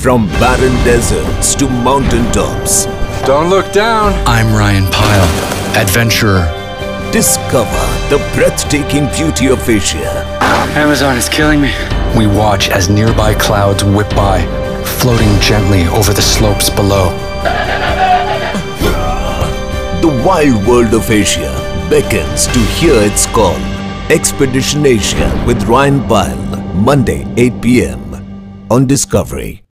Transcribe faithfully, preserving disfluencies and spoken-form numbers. From barren deserts to mountain tops. Don't look down. I'm Ryan Pyle, adventurer. Discover the breathtaking beauty of Asia. Amazon is killing me. We watch as nearby clouds whip by, floating gently over the slopes below. The wild world of Asia beckons to hear its call. Expedition Asia with Ryan Pyle, Monday eight p m on Discovery.